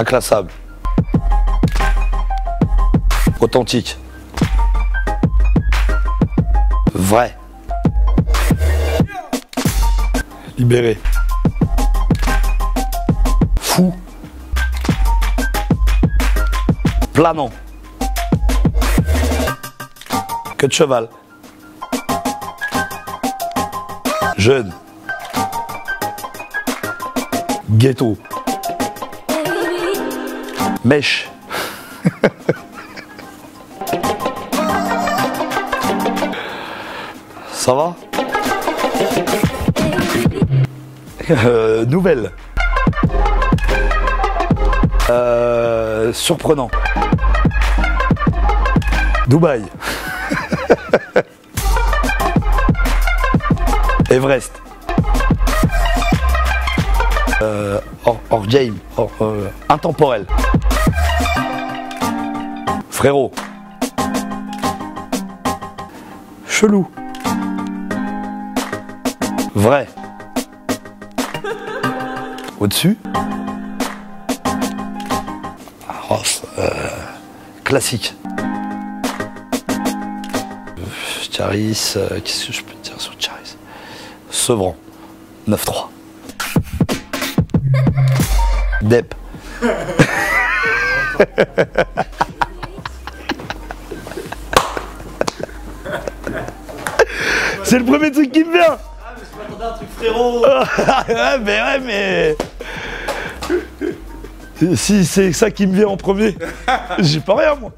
Inclassable. Authentique. Vrai. Libéré. Fou. Planant. Queue de cheval. Jeune. Ghetto. Mèche. Ça va? Nouvelle. Surprenant. Dubaï. Everest. Hors game. Intemporel. Frérot. Chelou. Vrai. Au-dessus. Classique. Kaaris, qu'est-ce que je peux dire sur Kaaris? Sevran, 9-3. Dep. C'est le premier truc qui me vient. Ah mais je m'attendais à un truc frérot. ouais mais... Si c'est ça qui me vient en premier, j'ai pas rien moi.